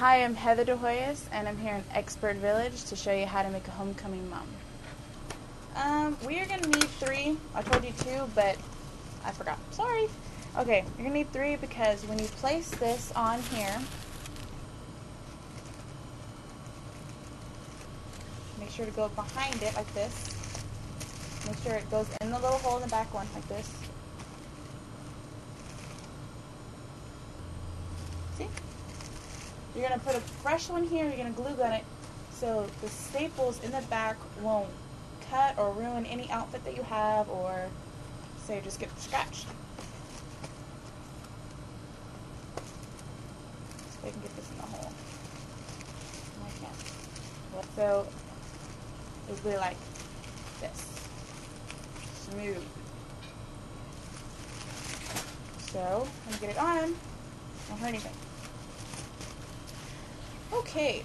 Hi, I'm Heather De Hoyas, and I'm here in Expert Village to show you how to make a homecoming mom. We are going to need three. I told you two, but I forgot. Sorry. Okay, you're going to need three because when you place this on here, make sure to go behind it like this. Make sure it goes in the little hole in the back one like this. See? You're going to put a fresh one here, you're going to glue gun it so the staples in the back won't cut or ruin any outfit that you have or say just get scratched. So I can get this in the hole. I can't. So it'll be like this. Smooth. So I'm going to get it on. Don't hurt anything. Okay.